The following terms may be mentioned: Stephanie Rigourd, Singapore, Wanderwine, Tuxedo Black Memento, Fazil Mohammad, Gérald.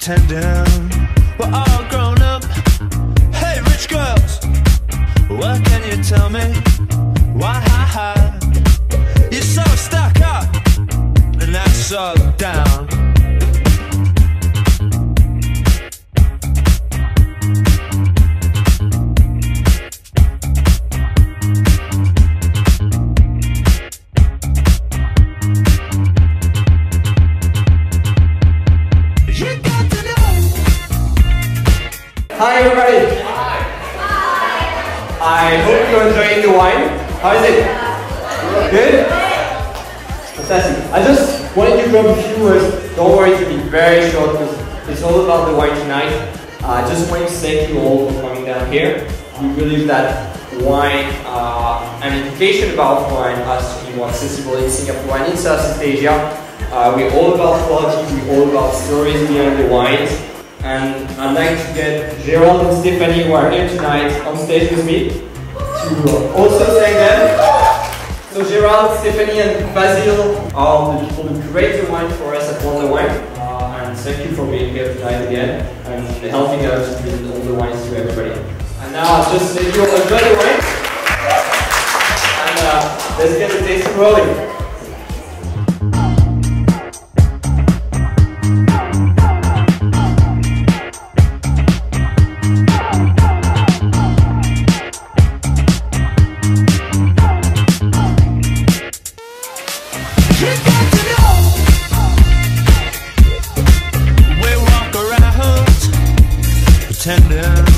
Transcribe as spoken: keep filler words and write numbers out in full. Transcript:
ten down. We're all grown up. Hey, rich girls, what can you tell me? Why, ha, ha. You're so stuck up, and that's all down. Hi everybody! Hi! I hope you're enjoying the wine. How is it? Good? Fantastic. I just wanted to grab a few words. Don't worry, it'll be very short because it's all about the wine tonight. I uh, just wanted to thank you all for coming down here. We believe that wine uh, and education about wine has to be more accessible in Singapore and in Southeast Asia. Uh, we're all about quality, we're all about stories behind the wines. And I'd like to get Gérald and Stephanie, who are here tonight, on stage with me, to also thank them. So Gérald, Stephanie and Fazil are the people who create the wine for us at Wanderwine. Uh, and thank you for being here tonight again and helping us bring all the wines to everybody. And now I'll just say you all enjoy the wine. And uh, let's get the tasting rolling. Tender.